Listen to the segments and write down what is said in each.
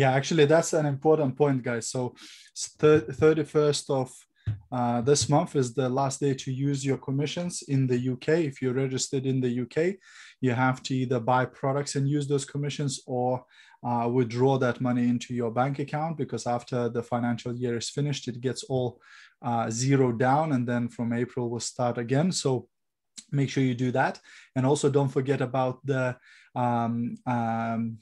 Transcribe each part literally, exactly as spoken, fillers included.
Yeah, actually, that's an important point, guys. So th- thirty-first of uh, this month is the last day to use your commissions in the U K. If you're registered in the U K, you have to either buy products and use those commissions or uh, withdraw that money into your bank account, because after the financial year is finished, it gets all uh, zeroed down. And then from April, we'll start again. So make sure you do that. And also don't forget about the um, um,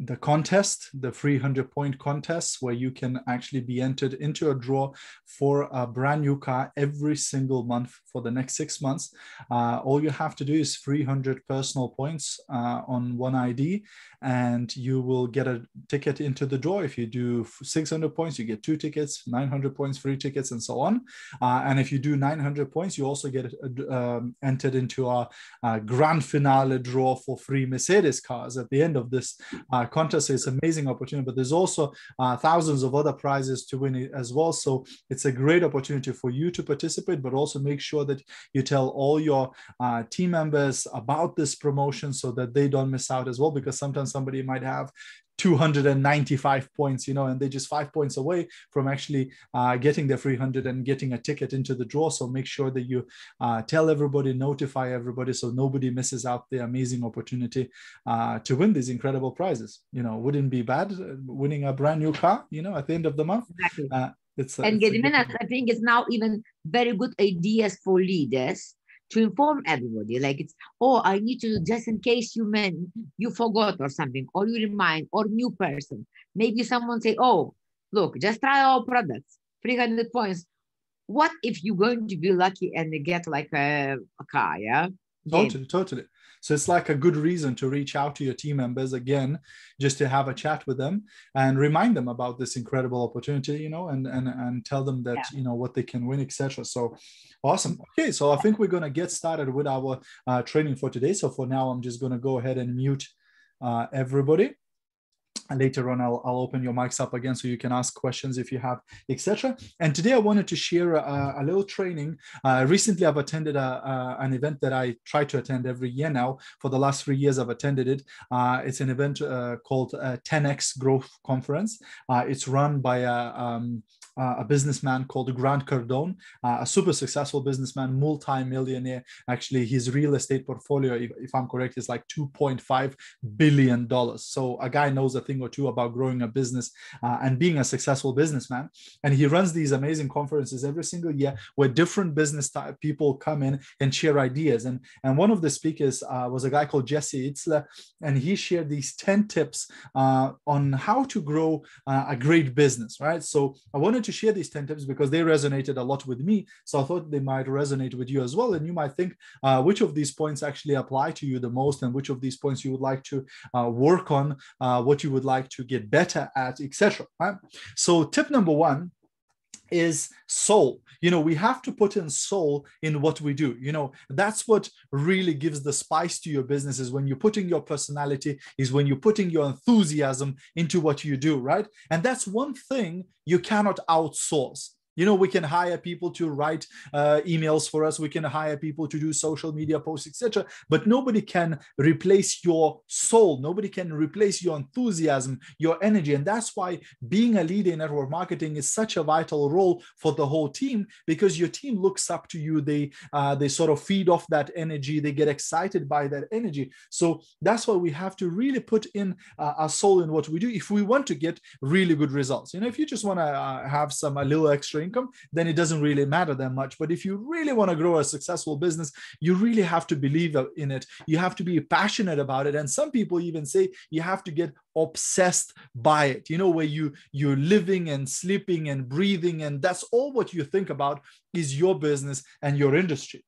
the contest, the three hundred point contest, where you can actually be entered into a draw for a brand new car every single month for the next six months. Uh, all you have to do is three hundred personal points uh, on one I D, and you will get a ticket into the draw. If you do six hundred points, you get two tickets, nine hundred points, three tickets, and so on. Uh, and if you do nine hundred points, you also get um, entered into our uh, grand finale draw for three Mercedes cars at the end of this uh, contest. Is an amazing opportunity, but there's also uh, thousands of other prizes to win as well. So it's a great opportunity for you to participate, but also make sure that you tell all your uh, team members about this promotion so that they don't miss out as well, because sometimes somebody might have two hundred ninety-five points, you know, and they're just five points away from actually uh, getting their three hundred and getting a ticket into the draw. So make sure that you uh, tell everybody, notify everybody, so nobody misses out the amazing opportunity uh, to win these incredible prizes. You know, wouldn't be bad winning a brand new car, you know, at the end of the month. Exactly. Uh, it's, and it's Gediminas, I think it's now even very good ideas for leaders to inform everybody, like it's, oh, I need to, just in case you meant, you forgot or something, or you remind, or new person. Maybe someone say, oh, look, just try our products, three hundred points. What if you're going to be lucky and get like a, a car, yeah? Totally, totally. So it's like a good reason to reach out to your team members again, just to have a chat with them and remind them about this incredible opportunity, you know, and and and tell them that, yeah, you know, what they can win, et cetera. So awesome. Okay, so I think we're going to get started with our uh, training for today. So for now, I'm just going to go ahead and mute uh, everybody. And later on, I'll, I'll open your mics up again so you can ask questions if you have, et cetera. And today I wanted to share a, a little training. Uh, recently, I've attended a, a, an event that I try to attend every year now. For the last three years, I've attended it. Uh, it's an event uh, called uh, ten X Growth Conference. Uh, it's run by a, um, a businessman called Grant Cardone, uh, a super successful businessman, multi-millionaire. Actually, his real estate portfolio, if, if I'm correct, is like two point five billion dollars. So a guy knows a thing or two about growing a business uh, and being a successful businessman. And he runs these amazing conferences every single year where different business type people come in and share ideas. And, and one of the speakers uh, was a guy called Jesse Itzler, and he shared these ten tips uh, on how to grow uh, a great business, right? So I wanted to share these ten tips because they resonated a lot with me. So I thought they might resonate with you as well. And you might think uh, which of these points actually apply to you the most, and which of these points you would like to uh, work on, uh, what you would like to get better at, et cetera. Right? So tip number one is soul. You know, we have to put in soul in what we do. You know, that's what really gives the spice to your business, is when you're putting your personality, is when you're putting your enthusiasm into what you do, right? And that's one thing you cannot outsource. You know, we can hire people to write uh, emails for us. We can hire people to do social media posts, et cetera. But nobody can replace your soul. Nobody can replace your enthusiasm, your energy. And that's why being a leader in network marketing is such a vital role for the whole team, because your team looks up to you. They, uh, they sort of feed off that energy. They get excited by that energy. So that's why we have to really put in uh, our soul in what we do if we want to get really good results. You know, if you just want to uh, have some, a little extra income, then it doesn't really matter that much. But if you really want to grow a successful business, you really have to believe in it. You have to be passionate about it. And some people even say you have to get obsessed by it, you know, where you, you're living and sleeping and breathing, and that's all what you think about is your business and your industry.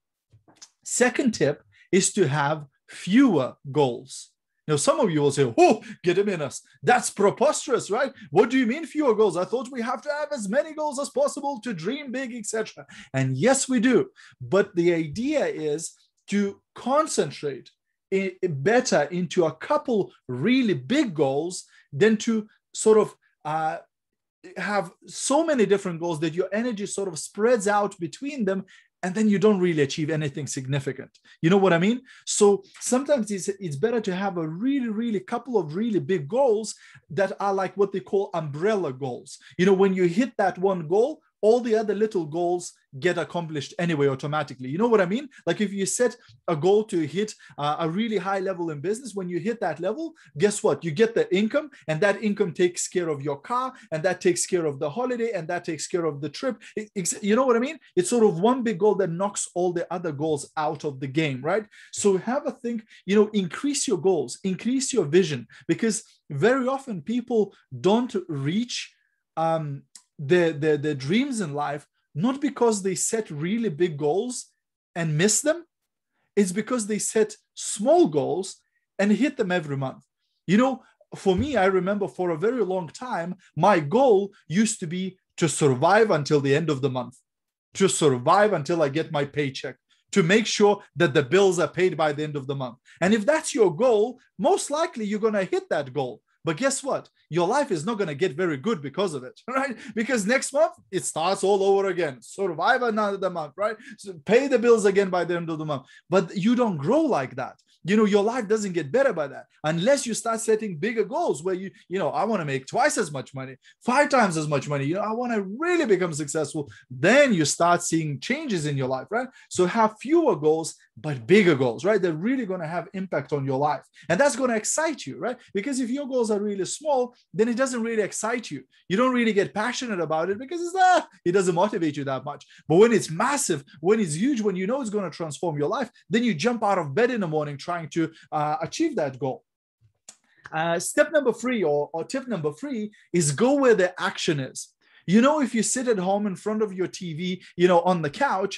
Second tip is to have fewer goals. Now, some of you will say, oh, Gediminas, that's preposterous, right? What do you mean fewer goals? I thought we have to have as many goals as possible to dream big, et cetera. And yes, we do. But the idea is to concentrate better into a couple really big goals than to sort of uh, have so many different goals that your energy sort of spreads out between them and then you don't really achieve anything significant. You know what I mean? So sometimes it's, it's better to have a really, really couple of really big goals that are like what they call umbrella goals. You know, when you hit that one goal, all the other little goals get accomplished anyway automatically. You know what I mean? Like if you set a goal to hit uh, a really high level in business, when you hit that level, guess what? You get the income, and that income takes care of your car, and that takes care of the holiday, and that takes care of the trip. It, it, you know what I mean? It's sort of one big goal that knocks all the other goals out of the game, right? So have a think, you know, increase your goals, increase your vision, because very often people don't reach um, Their, their, their dreams in life, not because they set really big goals and miss them. It's because they set small goals and hit them every month. You know, for me, I remember for a very long time, my goal used to be to survive until the end of the month, to survive until I get my paycheck, to make sure that the bills are paid by the end of the month. And if that's your goal, most likely you're going to hit that goal. But guess what? Your life is not going to get very good because of it, right? Because next month, it starts all over again. Survive another month, right? So pay the bills again by the end of the month. But you don't grow like that. You know, your life doesn't get better by that unless you start setting bigger goals where you, you know, I want to make twice as much money, five times as much money. You know, I want to really become successful. Then you start seeing changes in your life, right? So have fewer goals, but bigger goals, right? They're really going to have impact on your life. And that's going to excite you, right? Because if your goals are really small, then it doesn't really excite you. You don't really get passionate about it because it's, ah, it doesn't motivate you that much. But when it's massive, when it's huge, when you know it's going to transform your life, then you jump out of bed in the morning, trying to uh, achieve that goal. Uh, step number three or, or tip number three is go where the action is. You know, if you sit at home in front of your T V, you know, on the couch,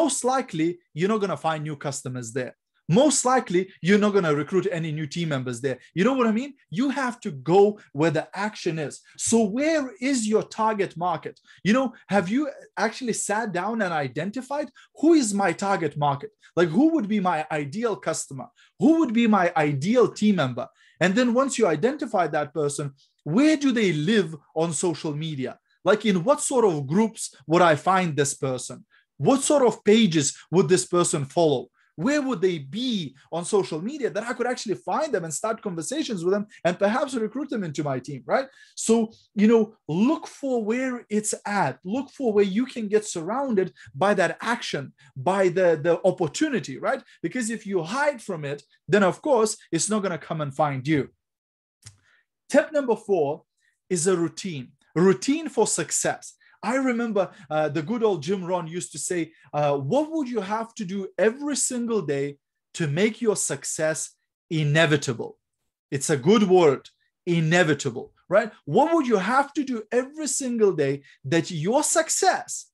most likely you're not going to find new customers there. Most likely you're not going to recruit any new team members there. You know what I mean? You have to go where the action is. So where is your target market? You know, have you actually sat down and identified who is my target market? Like who would be my ideal customer? Who would be my ideal team member? And then once you identify that person, where do they live on social media? Like in what sort of groups would I find this person? What sort of pages would this person follow? Where would they be on social media that I could actually find them and start conversations with them and perhaps recruit them into my team, right? So, you know, look for where it's at. Look for where you can get surrounded by that action, by the, the opportunity, right? Because if you hide from it, then of course, it's not going to come and find you. Tip number four is a routine, a routine for success. I remember uh, the good old Jim Rohn used to say, uh, what would you have to do every single day to make your success inevitable? It's a good word, inevitable, right? What would you have to do every single day that your success,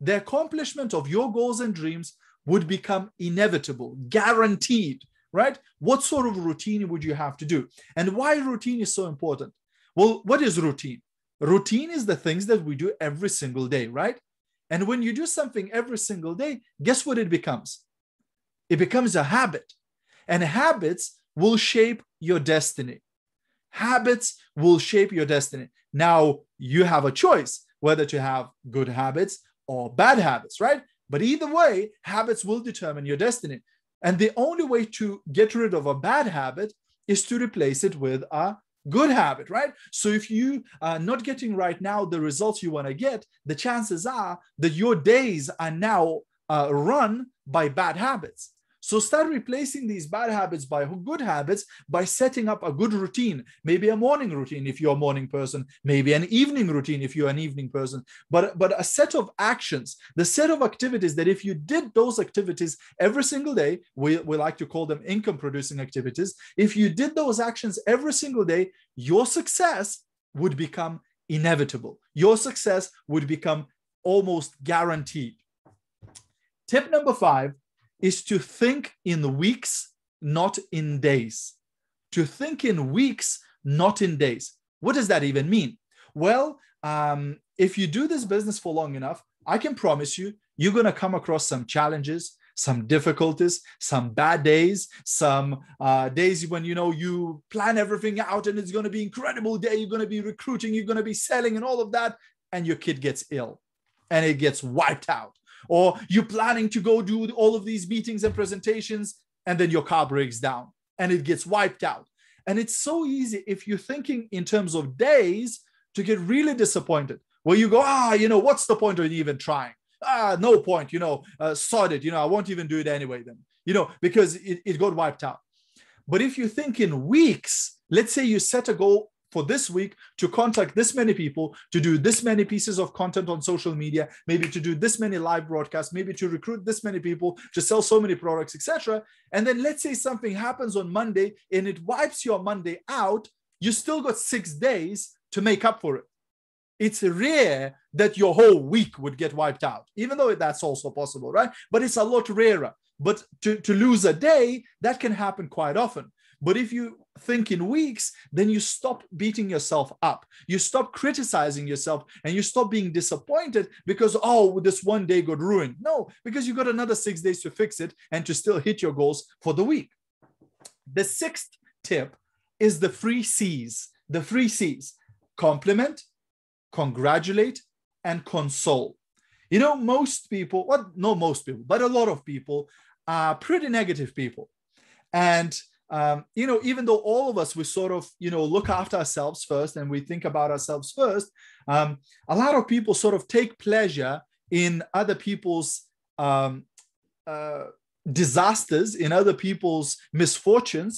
the accomplishment of your goals and dreams would become inevitable, guaranteed, right? What sort of routine would you have to do? And why routine is so important? Well, what is routine? Routine is the things that we do every single day, right? And when you do something every single day, guess what it becomes? It becomes a habit. And habits will shape your destiny. Habits will shape your destiny. Now, you have a choice whether to have good habits or bad habits, right? But either way, habits will determine your destiny. And the only way to get rid of a bad habit is to replace it with a good habit, right? So if you are not getting right now the results you want to get, the chances are that your days are now uh, run by bad habits. So start replacing these bad habits by good habits by setting up a good routine, maybe a morning routine if you're a morning person, maybe an evening routine if you're an evening person, but, but a set of actions, the set of activities that if you did those activities every single day, we, we like to call them income producing activities. If you did those actions every single day, your success would become inevitable. Your success would become almost guaranteed. Tip number five is to think in weeks, not in days. To think in weeks, not in days. What does that even mean? Well, um, if you do this business for long enough, I can promise you, you're going to come across some challenges, some difficulties, some bad days, some uh, days when, you know, you plan everything out and it's going to be an incredible day. You're going to be recruiting, you're going to be selling and all of that. And your kid gets ill and it gets wiped out. or you're planning to go do all of these meetings and presentations, and then your car breaks down and it gets wiped out. And it's so easy, if you're thinking in terms of days, to get really disappointed, where you go, ah, you know, what's the point of even trying? Ah, no point, you know, uh, sod it, you know, I won't even do it anyway then, you know, because it, it got wiped out. But if you think in weeks, let's say you set a goal for this week to contact this many people, to do this many pieces of content on social media, maybe to do this many live broadcasts, maybe to recruit this many people, to sell so many products, et cetera. And then let's say something happens on Monday and it wipes your Monday out, you still got six days to make up for it. It's rare that your whole week would get wiped out, even though that's also possible, right? But it's a lot rarer. But to, to lose a day, that can happen quite often. But if you think in weeks, then you stop beating yourself up. You stop criticizing yourself and you stop being disappointed because, oh, this one day got ruined. No, because you got another six days to fix it and to still hit your goals for the week. The sixth tip is the three C's. The three C's: compliment, congratulate, and console. You know, most people, well, not most people, but a lot of people are pretty negative people. And Um, you know, even though all of us, we sort of, you know, look after ourselves first and we think about ourselves first, um, a lot of people sort of take pleasure in other people's um, uh, disasters, in other people's misfortunes,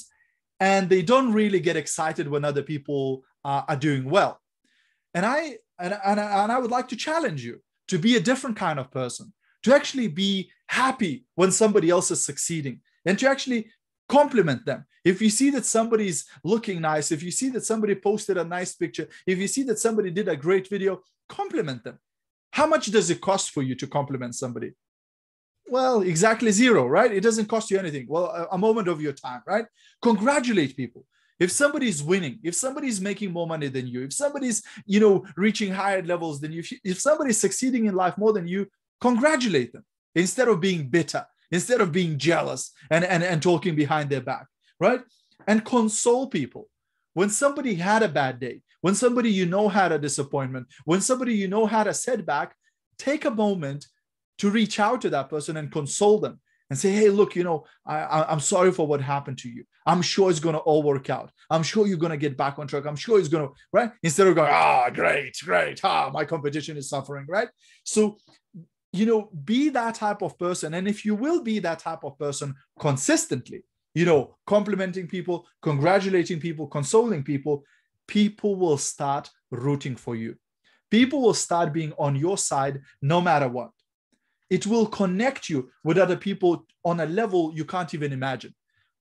and they don't really get excited when other people uh, are doing well. And I, and, and, and I would like to challenge you to be a different kind of person, to actually be happy when somebody else is succeeding and to actually compliment them. If you see that somebody's looking nice, if you see that somebody posted a nice picture, if you see that somebody did a great video, compliment them. How much does it cost for you to compliment somebody? Well, exactly zero, right? It doesn't cost you anything. Well, a, a moment of your time, right? Congratulate people. If somebody's winning, if somebody's making more money than you, if somebody's, you know, reaching higher levels than you, if, if somebody's succeeding in life more than you, congratulate them instead of being bitter, instead of being jealous and, and, and talking behind their back, right? And console people. When somebody had a bad day, when somebody you know had a disappointment, when somebody you know had a setback, take a moment to reach out to that person and console them and say, hey, look, you know, I, I, I'm sorry for what happened to you. I'm sure it's going to all work out. I'm sure you're going to get back on track. I'm sure it's going to, right? Instead of going, ah, oh, great, great. Ah, my competition is suffering, right? So, you know, be that type of person. And if you will be that type of person consistently, you know, complimenting people, congratulating people, consoling people, people will start rooting for you. People will start being on your side no matter what. It will connect you with other people on a level you can't even imagine,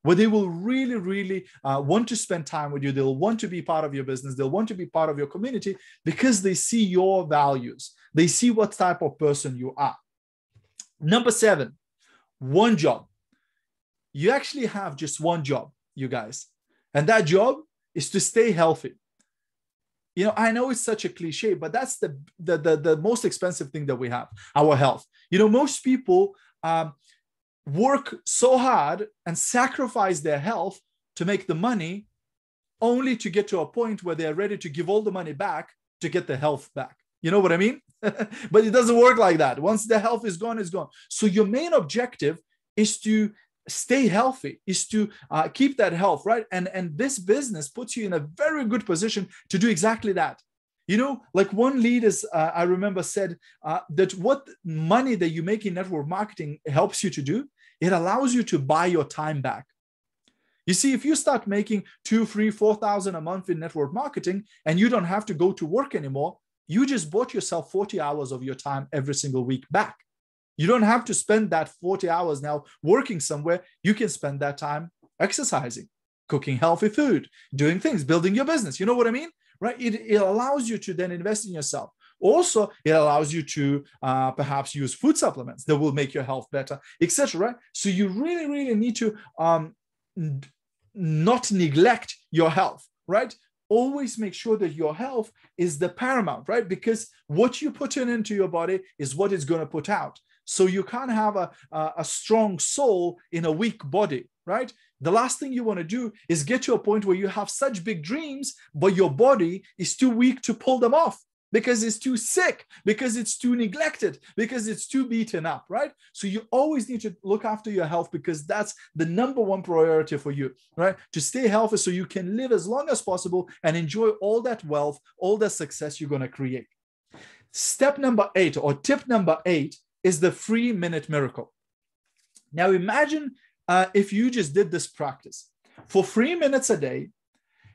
where they will really, really uh, want to spend time with you. They'll want to be part of your business. They'll want to be part of your community because they see your values. They see what type of person you are. Number seven, one job. You actually have just one job, you guys. And that job is to stay healthy. You know, I know it's such a cliche, but that's the, the, the, the most expensive thing that we have, our health. You know, most people um, work so hard and sacrifice their health to make the money, only to get to a point where they're ready to give all the money back to get the health back. You know what I mean? But it doesn't work like that. Once the health is gone, it's gone. So your main objective is to stay healthy, is to uh, keep that health, right? And, and this business puts you in a very good position to do exactly that. You know, like one leader uh, I remember said uh, that what money that you make in network marketing helps you to do, it allows you to buy your time back. You see, if you start making two, three, four thousand a month in network marketing and you don't have to go to work anymore, you just bought yourself forty hours of your time every single week back. You don't have to spend that forty hours now working somewhere. You can spend that time exercising, cooking healthy food, doing things, building your business. You know what I mean? Right? It, it allows you to then invest in yourself. Also, it allows you to uh, perhaps use food supplements that will make your health better, et cetera. Right? So you really, really need to um, not neglect your health, right? Always make sure that your health is the paramount, right? Because what you put in into your body is what it's going to put out. So you can't have a, a, a strong soul in a weak body, right? The last thing you want to do is get to a point where you have such big dreams, but your body is too weak to pull them off. because it's too sick, because it's too neglected, because it's too beaten up, right? So you always need to look after your health, because that's the number one priority for you, right? To stay healthy so you can live as long as possible and enjoy all that wealth, all that success you're going to create. Step number eight, or tip number eight, is the three-minute miracle. Now imagine uh, if you just did this practice. For three minutes a day,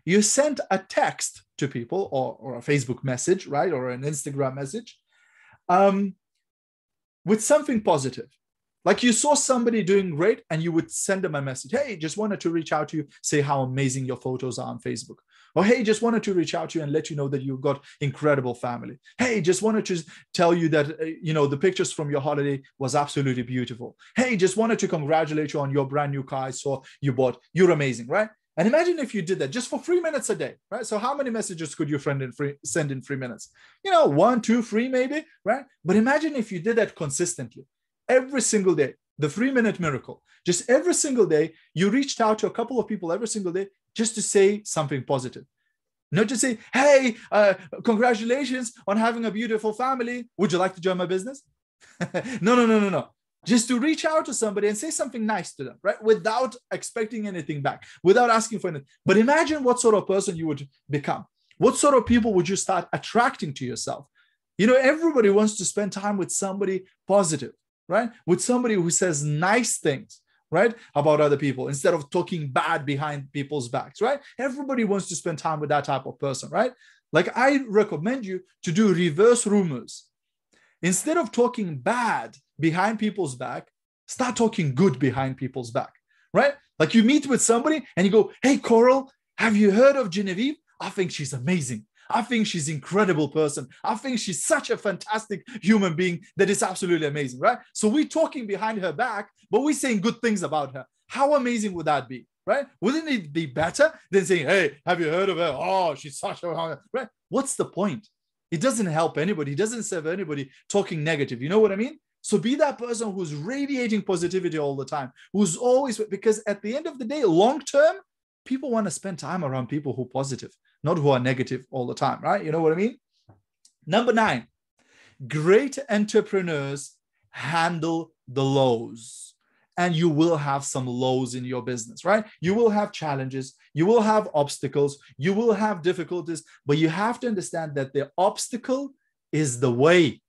you sent a text to people, or, or a Facebook message, right? Or an Instagram message um, with something positive. Like you saw somebody doing great and you would send them a message. Hey, just wanted to reach out to you, say how amazing your photos are on Facebook. Or hey, just wanted to reach out to you and let you know that you've got incredible family. Hey, just wanted to tell you that, you know, the pictures from your holiday was absolutely beautiful. Hey, just wanted to congratulate you on your brand new car I saw you bought. You're amazing, right? And imagine if you did that just for three minutes a day, right? So how many messages could your friend in three, send in three minutes? You know, one, two, three maybe, right? But imagine if you did that consistently. Every single day, the three-minute miracle. Just every single day, you reached out to a couple of people every single day just to say something positive. Not to say, hey, uh, congratulations on having a beautiful family. Would you like to join my business? No, no, no, no, no. Just to reach out to somebody and say something nice to them, right? Without expecting anything back, without asking for anything. But imagine what sort of person you would become. What sort of people would you start attracting to yourself? You know, everybody wants to spend time with somebody positive, right? With somebody who says nice things, right? About other people, instead of talking bad behind people's backs, right? Everybody wants to spend time with that type of person, right? Like I recommend you to do reverse rumors. Instead of talking bad behind people's back, start talking good behind people's back, right? Like you meet with somebody and you go, hey, Coral, have you heard of Genevieve? I think she's amazing. I think she's an incredible person. I think she's such a fantastic human being that is absolutely amazing, right? So we're talking behind her back, but we're saying good things about her. How amazing would that be, right? Wouldn't it be better than saying, hey, have you heard of her? Oh, she's such a, right? What's the point? It doesn't help anybody. It doesn't serve anybody talking negative. You know what I mean? So be that person who's radiating positivity all the time, who's always, because at the end of the day, long-term, people want to spend time around people who are positive, not who are negative all the time, right? You know what I mean? Number nine, great entrepreneurs handle the lows, and you will have some lows in your business, right? You will have challenges, you will have obstacles, you will have difficulties, but you have to understand that the obstacle is the way.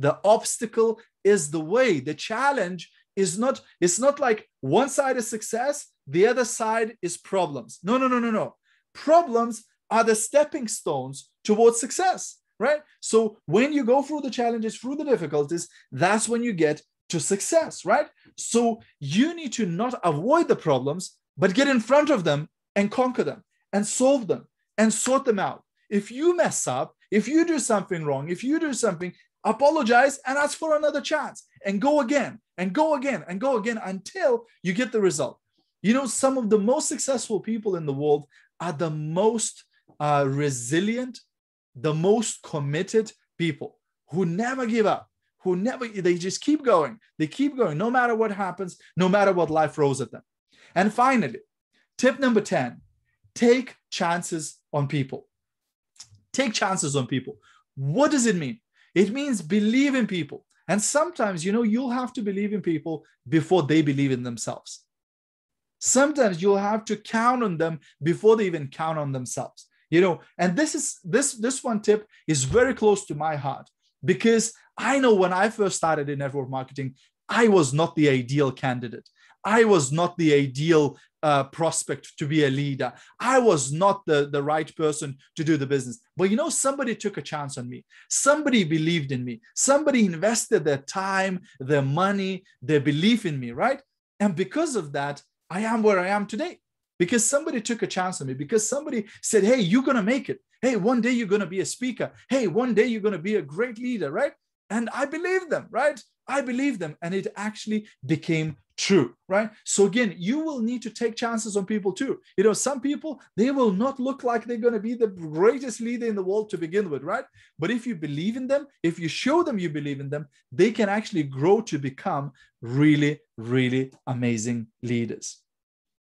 The obstacle is the way. The challenge is not, it's not like one side is success, the other side is problems. No, no, no, no, no. Problems are the stepping stones towards success, right? So when you go through the challenges, through the difficulties, that's when you get to success, right? So you need to not avoid the problems, but get in front of them and conquer them and solve them and sort them out. If you mess up, if you do something wrong, if you do something, apologize and ask for another chance and go again and go again and go again until you get the result. You know, some of the most successful people in the world are the most uh, resilient, the most committed people who never give up, who never, they just keep going. They keep going no matter what happens, no matter what life throws at them. And finally, tip number ten, take chances on people. Take chances on people. What does it mean? It means believe in people. And sometimes, you know, you'll have to believe in people before they believe in themselves. Sometimes you'll have to count on them before they even count on themselves, you know, and this is this this one tip is very close to my heart, because I know when I first started in network marketing, I was not the ideal candidate. I was not the ideal uh, prospect to be a leader. I was not the, the right person to do the business. But, you know, somebody took a chance on me. Somebody believed in me. Somebody invested their time, their money, their belief in me, right? And because of that, I am where I am today, because somebody took a chance on me, because somebody said, hey, you're going to make it. Hey, one day you're going to be a speaker. Hey, one day you're going to be a great leader, right? And I believed them, right? I believed them. And it actually became true, right? So again, you will need to take chances on people too. You know, some people, they will not look like they're going to be the greatest leader in the world to begin with, right? But if you believe in them, if you show them you believe in them, they can actually grow to become really, really amazing leaders.